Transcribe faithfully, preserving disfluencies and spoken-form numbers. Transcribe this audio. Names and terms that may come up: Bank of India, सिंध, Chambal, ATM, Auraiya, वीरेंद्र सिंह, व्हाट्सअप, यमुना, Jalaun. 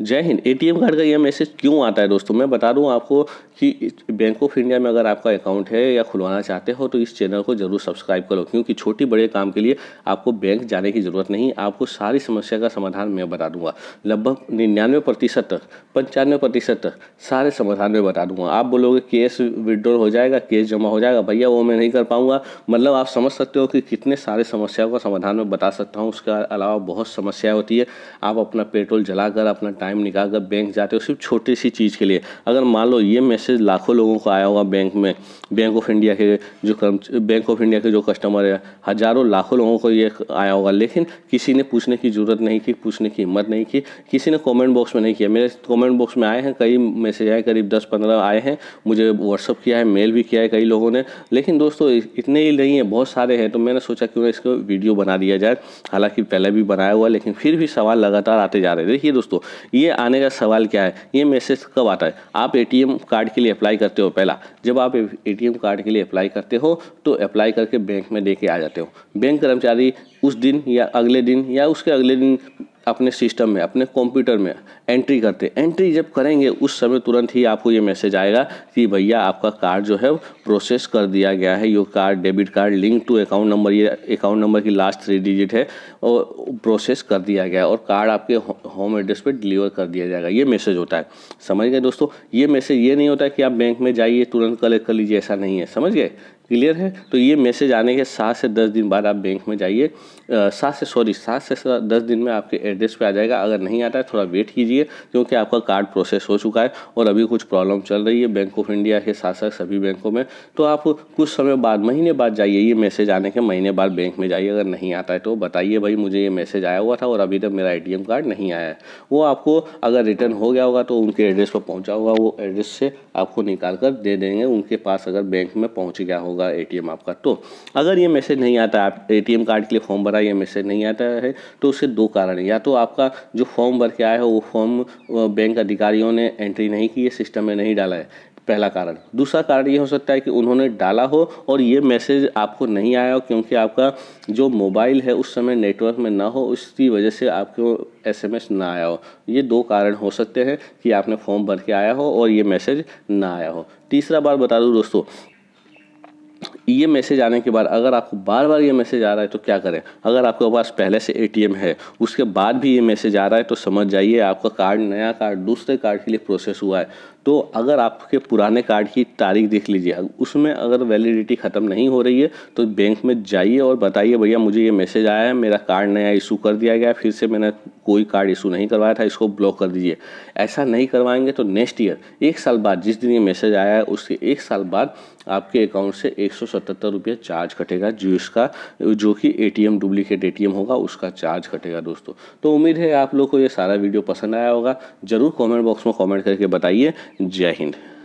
जय Hind. ATM card का ये मैसेज क्यों आता है दोस्तों, मैं बता दूं आपको कि बैंक ऑफ इंडिया में अगर आपका अकाउंट है या खुलवाना चाहते हो तो इस चैनल को जरूर सब्सक्राइब करो, क्योंकि छोटे बड़े काम के लिए आपको बैंक जाने की ज़रूरत नहीं। आपको सारी समस्या का समाधान मैं बता दूंगा, लगभग निन्यानवे प्रतिशत तक, पंचानवे प्रतिशत तक सारे समाधान मैं बता दूंगा। आप बोलोगे कैश विड्रॉल हो जाएगा, कैश जमा हो जाएगा, भैया वो मैं नहीं कर पाऊँगा। मतलब आप समझ सकते हो कि कितने सारे समस्याओं का समाधान मैं बता सकता हूँ। उसके अलावा बहुत समस्या होती है, आप अपना पेट्रोल जलाकर अपना टाइम निकाल कर बैंक जाते हो सिर्फ छोटी सी चीज़ के लिए। अगर मान लो ये मैसेज लाखों लोगों को आया होगा बैंक में, बैंक ऑफ इंडिया के जो कर्म बैंक ऑफ इंडिया के जो कस्टमर है, हज़ारों लाखों लोगों को ये आया होगा, लेकिन किसी ने पूछने की ज़रूरत नहीं की, पूछने की हिम्मत नहीं की, किसी ने कमेंट बॉक्स में नहीं किया। मेरे कमेंट बॉक्स में आए हैं कई मैसेज, आए करीब दस पंद्रह आए हैं, मुझे व्हाट्सअप किया है, मेल भी किया है कई लोगों ने। लेकिन दोस्तों इतने ही नहीं है, बहुत सारे हैं, तो मैंने सोचा क्यों ना इसको वीडियो बना दिया जाए। हालाँकि पहले भी बनाया हुआ, लेकिन फिर भी सवाल लगातार आते जा रहे हैं। देखिए दोस्तों, ये आने का सवाल क्या है, ये मैसेज कब आता है? आप एटीएम कार्ड के लिए अप्लाई करते हो, पहला जब आप एटीएम कार्ड के लिए अप्लाई करते हो तो अप्लाई करके बैंक में लेके आ जाते हो। बैंक कर्मचारी उस दिन या अगले दिन या उसके अगले दिन अपने सिस्टम में, अपने कंप्यूटर में एंट्री करते हैं। एंट्री जब करेंगे उस समय तुरंत ही आपको ये मैसेज आएगा कि भैया आपका कार्ड जो है प्रोसेस कर दिया गया है। Your card, debit card link to account number, ये अकाउंट नंबर की लास्ट थ्री डिजिट है, और प्रोसेस कर दिया गया और कार्ड आपके होम एड्रेस पर डिलीवर कर दिया जाएगा। ये मैसेज होता है, समझ गए दोस्तों। ये मैसेज ये नहीं होता है कि आप बैंक में जाइए तुरंत कलेक्ट कर लीजिए, ऐसा नहीं है, समझ गए, क्लियर है। तो ये मैसेज आने के सात से दस दिन बाद आप बैंक में जाइए, सात से सॉरी सात से दस दिन में आपके एड्रेस पे आ जाएगा। अगर नहीं आता है थोड़ा वेट कीजिए, क्योंकि आपका कार्ड प्रोसेस हो चुका है और अभी कुछ प्रॉब्लम चल रही है बैंक ऑफ इंडिया के साथ साथ सभी बैंकों में। तो आप कुछ समय बाद, महीने बाद जाइए, ये मैसेज आने के महीने बाद बैंक में जाइए। अगर नहीं आता है तो बताइए भाई मुझे ये मैसेज आया हुआ था और अभी तक मेरा ए टी एम कार्ड नहीं आया है। वो आपको अगर रिटर्न हो गया होगा तो उनके एड्रेस पर पहुँचा होगा, वो एड्रेस से आपको निकाल कर दे देंगे उनके पास, अगर बैंक में पहुँच गया होगा एटीएम आपका। तो अगर ये मैसेज नहीं आता, आप एटीएम कार्ड के लिए फॉर्म भरा, ये मैसेज नहीं आता है, तो उससे दो कारण है। या तो आपका जो फॉर्म भर के आया हो वो फॉर्म बैंक अधिकारियों ने एंट्री नहीं की है, सिस्टम में नहीं डाला है, पहला कारण। दूसरा कारण ये हो सकता है कि उन्होंने डाला हो और ये मैसेज आपको नहीं आया हो, क्योंकि आपका जो मोबाइल है उस समय नेटवर्क में ना हो, उसकी वजह से आपको एसएमएस ना आया हो। ये दो कारण हो सकते हैं कि आपने फॉर्म भर के आया हो और ये मैसेज ना आया हो। तीसरा बार बता दूँ दोस्तों, ये मैसेज आने के बाद अगर आपको बार बार ये मैसेज आ रहा है तो क्या करें। अगर आपके पास पहले से एटीएम है, उसके बाद भी ये मैसेज आ रहा है, तो समझ जाइए आपका कार्ड, नया कार्ड दूसरे कार्ड के लिए प्रोसेस हुआ है। तो अगर आपके पुराने कार्ड की तारीख देख लीजिए, उसमें अगर वैलिडिटी ख़त्म नहीं हो रही है तो बैंक में जाइए और बताइए भैया मुझे ये मैसेज आया है, मेरा कार्ड नया इशू कर दिया गया, फिर से मैंने कोई कार्ड इशू नहीं करवाया था, इसको ब्लॉक कर दीजिए। ऐसा नहीं करवाएंगे तो नेक्स्ट ईयर, एक साल बाद, जिस दिन ये मैसेज आया है उसके एक साल बाद आपके अकाउंट से एक सौ सतहत्तर रुपये चार्ज कटेगा, जो इसका जो कि एटीएम डुप्लीकेट एटीएम होगा उसका चार्ज कटेगा दोस्तों। तो उम्मीद है आप लोग को ये सारा वीडियो पसंद आया होगा, ज़रूर कमेंट बॉक्स में कमेंट करके बताइए। जय हिंद।